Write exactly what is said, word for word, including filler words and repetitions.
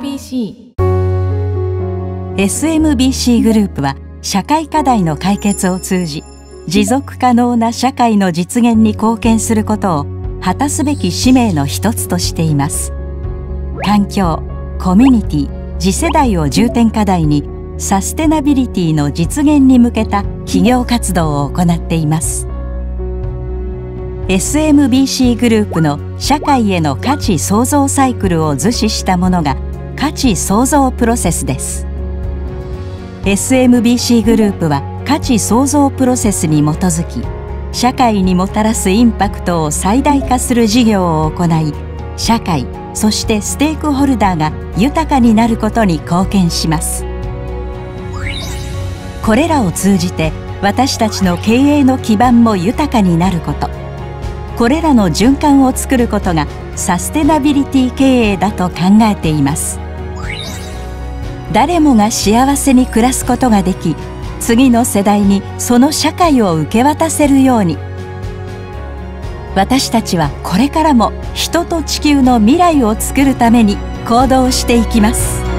エスエムビーシー エスエムビーシー グループは社会課題の解決を通じ持続可能な社会の実現に貢献することを果たすべき使命の一つとしています。環境、コミュニティ、次世代を重点課題にサステナビリティの実現に向けた企業活動を行っています。 エスエムビーシー グループの社会への価値創造サイクルを図示したものが価値創造プロセスです。 エスエムビーシー グループは価値創造プロセスに基づき社会にもたらすインパクトを最大化する事業を行い、社会そしてステークホルダーが豊かになることに貢献します。これらを通じて私たちの経営の基盤も豊かになること、これらの循環を作ることがサステナビリティ経営だと考えています。誰もが幸せに暮らすことができ、次の世代にその社会を受け渡せるように、私たちはこれからも人と地球の未来を作るために行動していきます。